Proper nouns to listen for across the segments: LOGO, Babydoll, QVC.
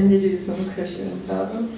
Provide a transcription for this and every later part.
Can you do some Christian Tata?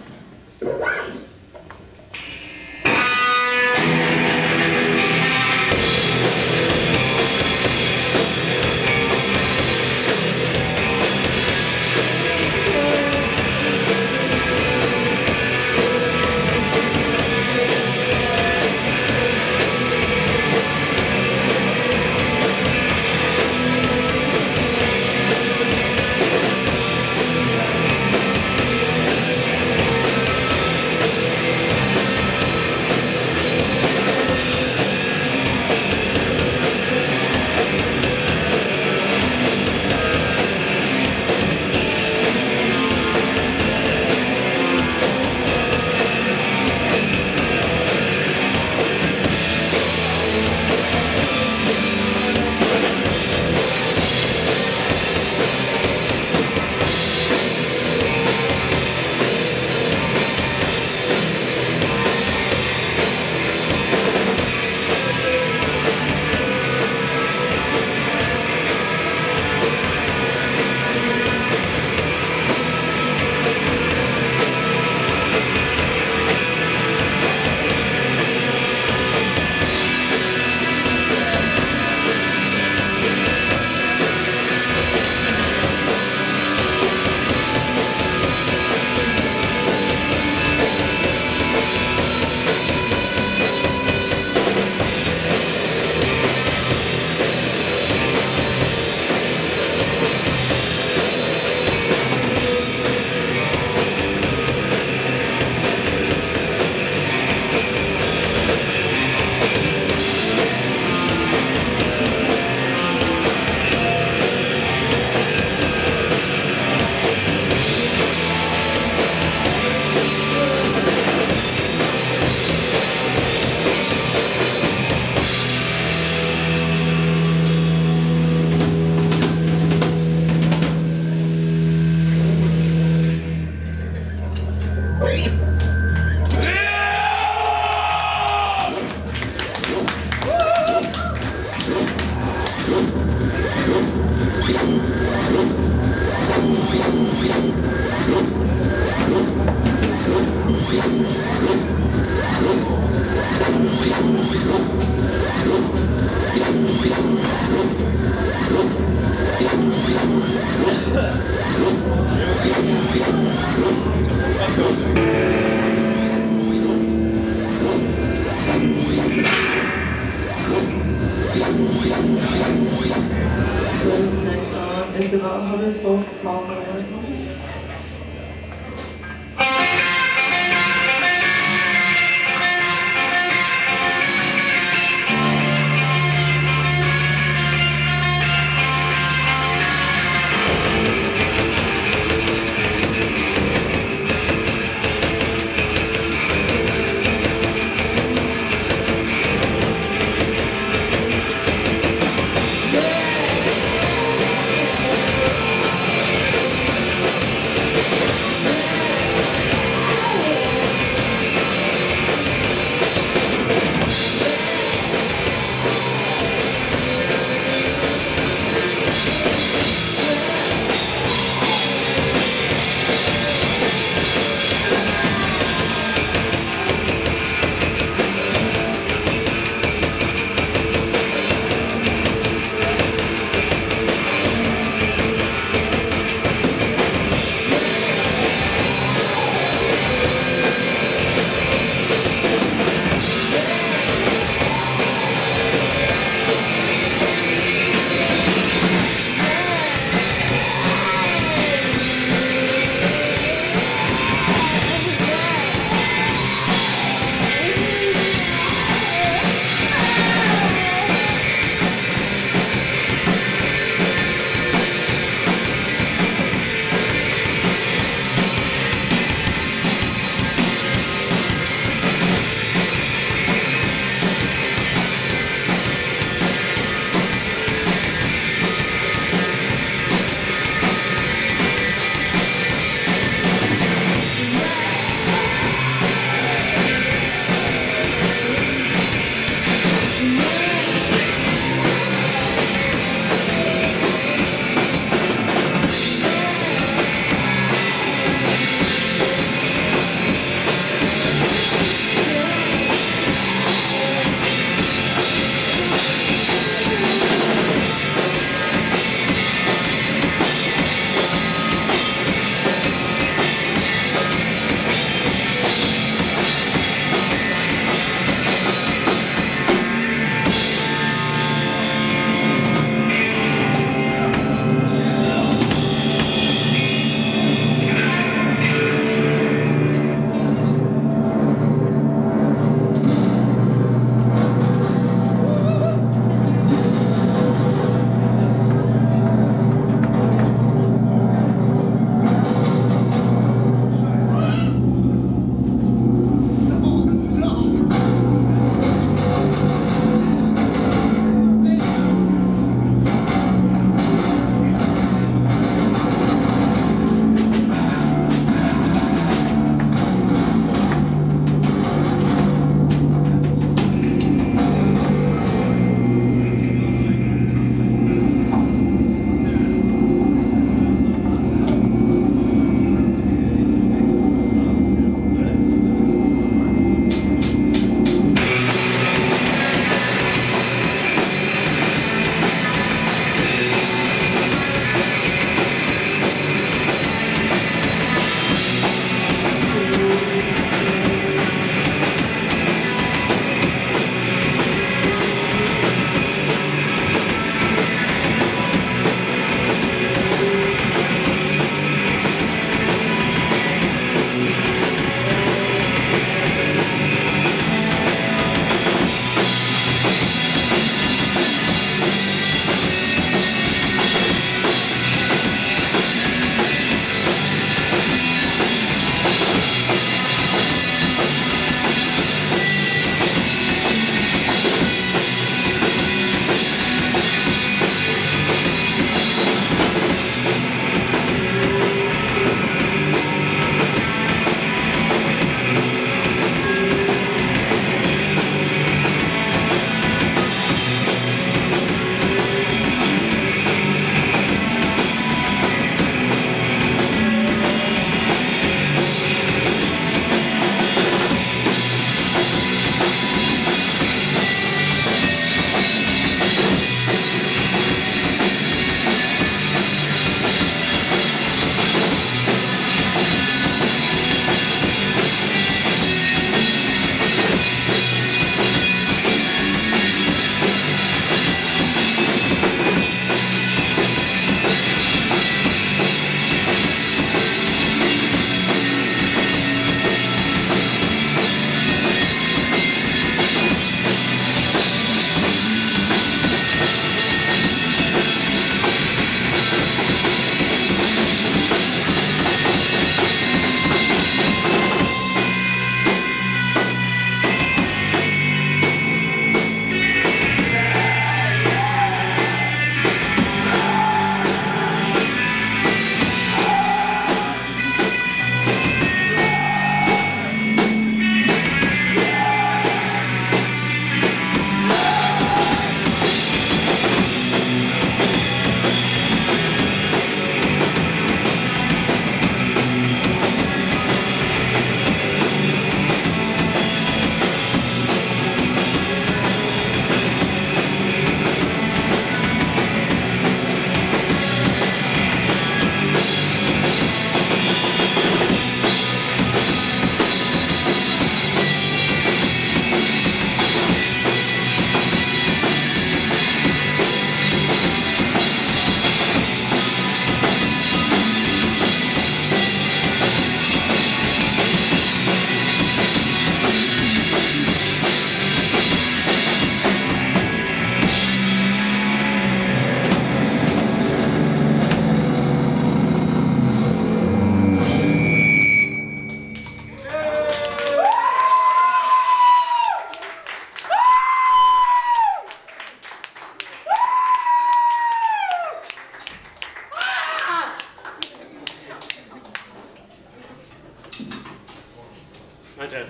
Touch it.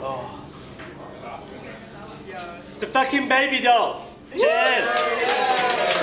Oh. It's a fucking baby doll. Cheers.